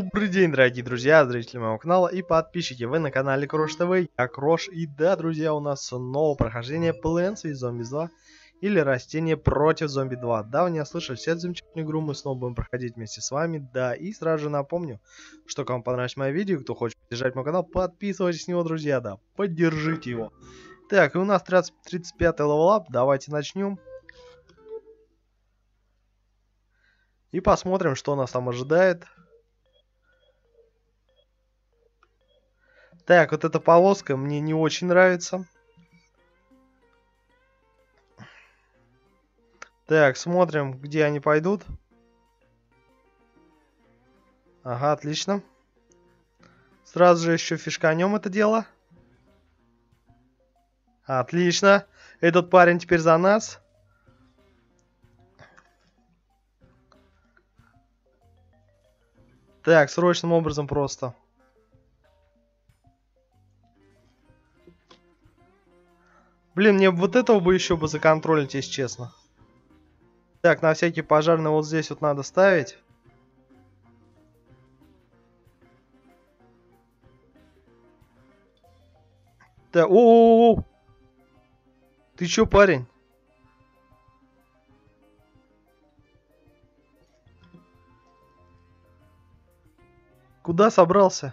Добрый день, дорогие друзья, зрители моего канала и подписчики. Вы на канале Crosh TV, я Crosh. И да, друзья, у нас снова прохождение Plants vs. Zombies 2 или Растения против Зомби 2. Да, вы не ослышали, все эту замечательную игру мы снова будем проходить вместе с вами. Да, и сразу же напомню, что кому понравилось мое видео, кто хочет поддержать мой канал, подписывайтесь на него, друзья, да, поддержите его. Так, и у нас 35-й левелап, давайте начнем. И посмотрим, что нас там ожидает. Так, вот эта полоска мне не очень нравится. Так, смотрим, где они пойдут. Ага, отлично. Сразу же еще фишканем это дело. Отлично. Этот парень теперь за нас. Так, срочным образом просто. Блин, мне вот этого бы еще бы законтролить, если честно. Так, на всякий пожарный вот здесь вот надо ставить. Так, о-о-о-о! Ты че, парень? Куда собрался?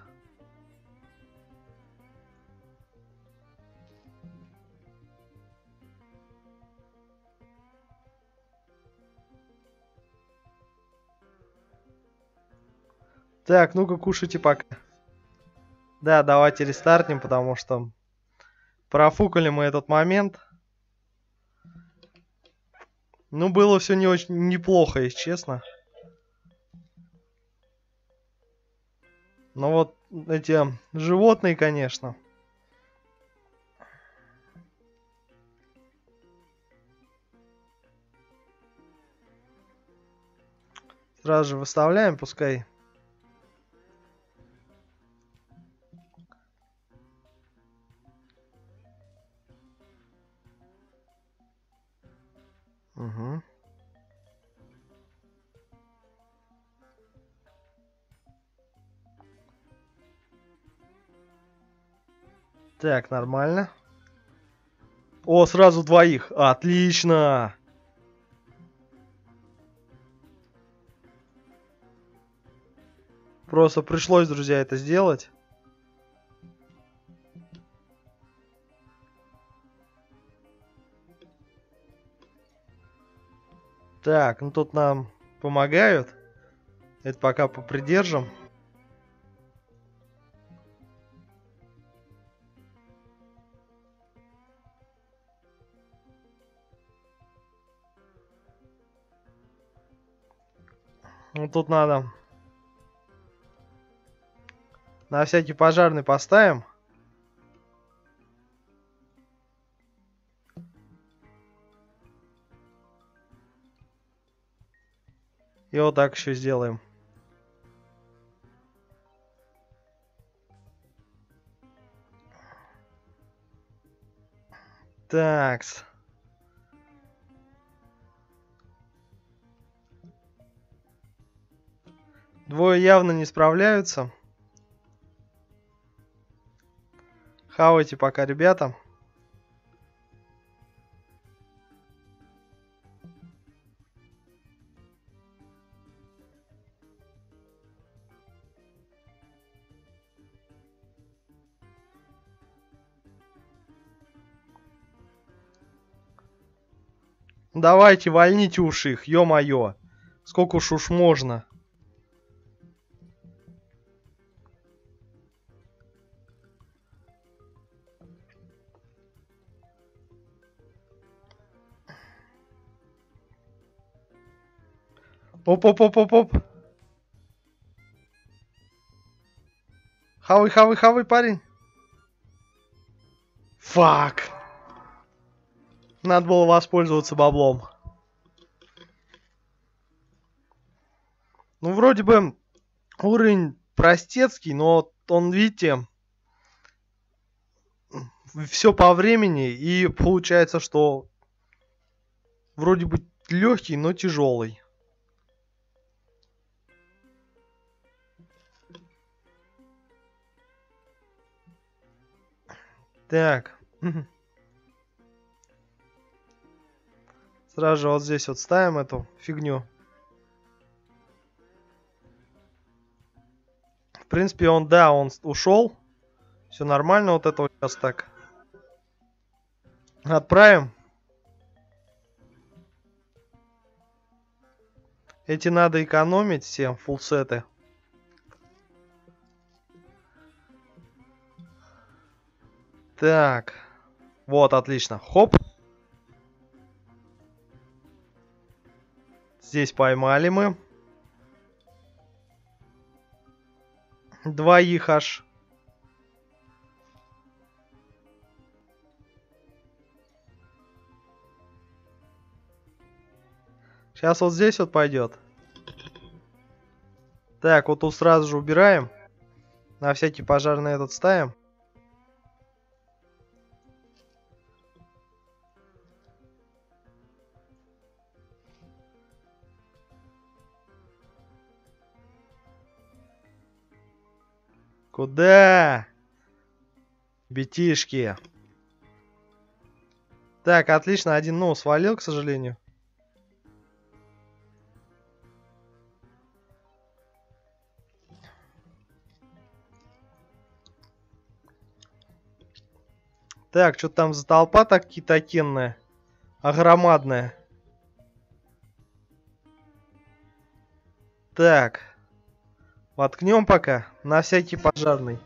Так, ну-ка кушайте пока. Да, давайте рестартнем, потому что профукали мы этот момент. Ну, было все не очень неплохо, если честно. Но вот эти животные, конечно. Сразу же выставляем, пускай. Угу. Так, нормально. О, сразу двоих. Отлично. Просто пришлось, друзья, это сделать. Так, ну тут нам помогают. Это пока попридержим. Ну тут надо на всякий пожарный поставим. И вот так еще сделаем. Такс. Двое явно не справляются. Хавайте пока, ребята. Давайте, вольните уж их, ё-моё. Сколько уж можно. Оп-оп-оп-оп-оп. Хавай, хавай, хавай, парень. Фак. Надо было воспользоваться баблом. Ну, вроде бы уровень простецкий, но он, видите, все по времени. И получается, что вроде бы легкий, но тяжелый. Так. Сразу же вот здесь вот ставим эту фигню. В принципе, он, да, он ушел. Все нормально, вот это вот сейчас так. Отправим. Эти надо экономить всем, фулсеты. Так. Вот, отлично. Хоп. Здесь поймали мы. Двоих аж. Сейчас вот здесь вот пойдет. Так, вот тут сразу же убираем. На всякий пожарный этот ставим. Куда? Бетишки. Так, отлично. Один, ну, свалил, к сожалению. Так, что там за толпа такие-такенная? Огромадная. Так. Воткнем пока на всякий пожарный.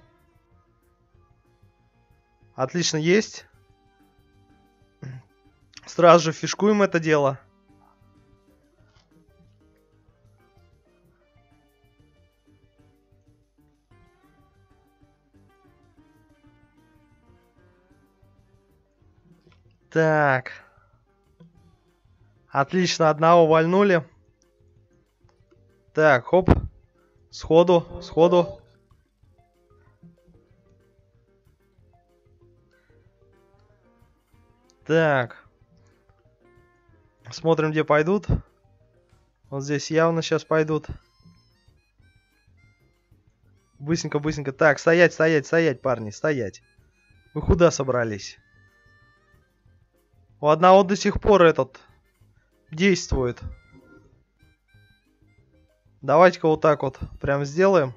Отлично, есть. Сразу же фишкуем это дело. Так. Отлично, одного вальнули. Так, хоп. Сходу, сходу. Так. Смотрим, где пойдут. Вот здесь явно сейчас пойдут. Быстренько, быстренько. Так, стоять, стоять, стоять, парни, стоять. Вы куда собрались? У одного до сих пор этот действует. Давайте-ка вот так вот прям сделаем.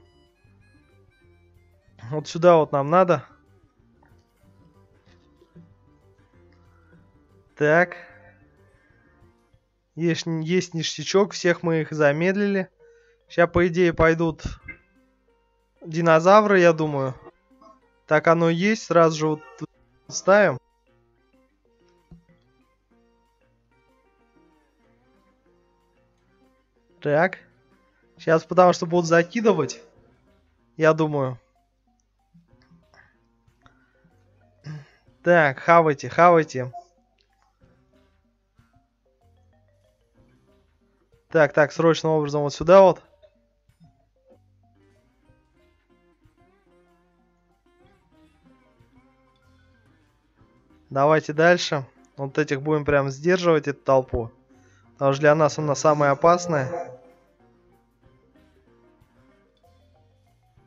Вот сюда вот нам надо. Так. Есть ништячок. Всех мы их замедлили. Сейчас, по идее, пойдут динозавры, я думаю. Так оно и есть. Сразу же вот ставим. Так. Сейчас, потому что будут закидывать, я думаю. Так, хавайте, хавайте. Так, так, срочным образом вот сюда вот. Давайте дальше. Вот этих будем прям сдерживать, эту толпу. Потому что для нас она самая опасная.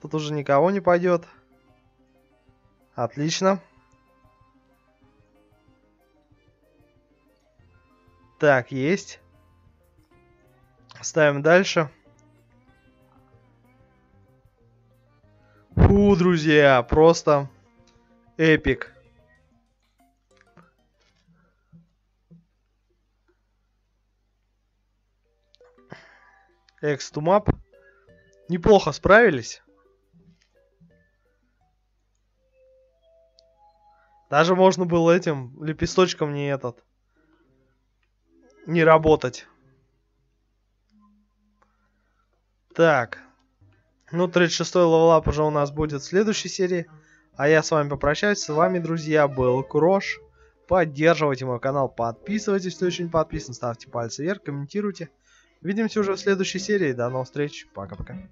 Тут уже никого не пойдет. Отлично. Так, есть. Ставим дальше. Фу, друзья, просто эпик. Экстумап. Неплохо справились. Даже можно было этим лепесточком не работать. Так. Ну, 36-й левелап уже у нас будет в следующей серии. А я с вами попрощаюсь. С вами, друзья, был Крош. Поддерживайте мой канал, подписывайтесь, кто еще не подписан, ставьте пальцы вверх, комментируйте. Увидимся уже в следующей серии. До новых встреч. Пока-пока.